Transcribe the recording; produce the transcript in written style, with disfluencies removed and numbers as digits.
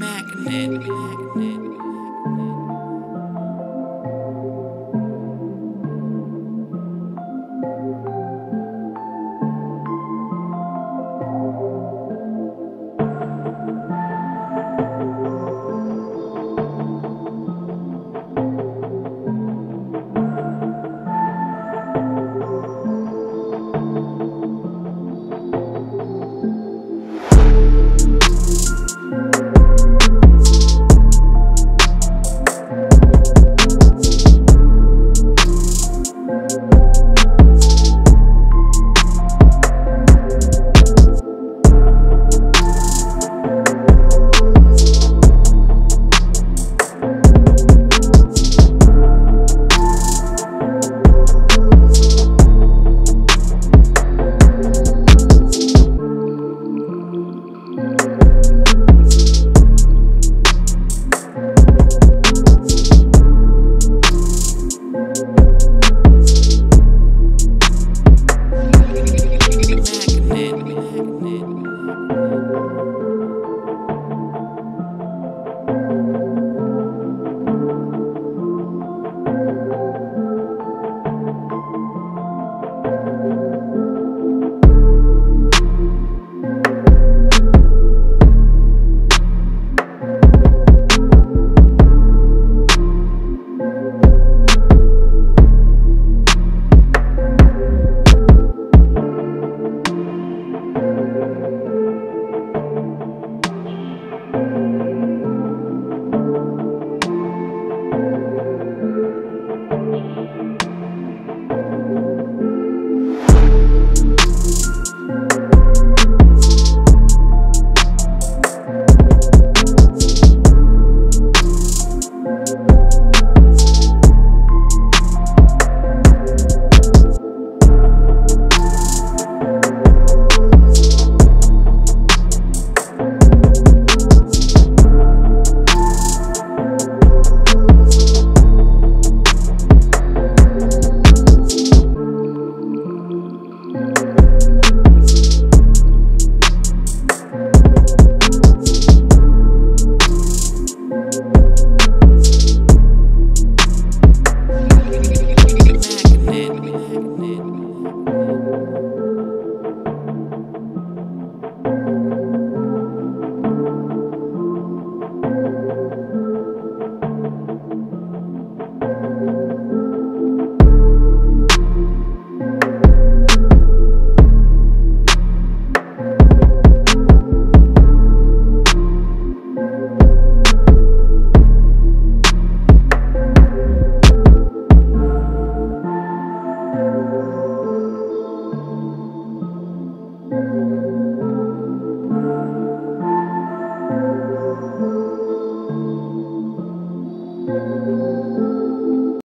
Magnet.